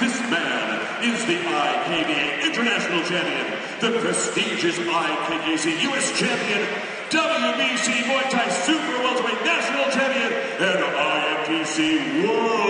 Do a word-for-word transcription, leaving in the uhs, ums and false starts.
This man is the I K B A International Champion, the prestigious I K B C U S Champion, W B C Muay Thai Super Welterweight National Champion, and I M P C World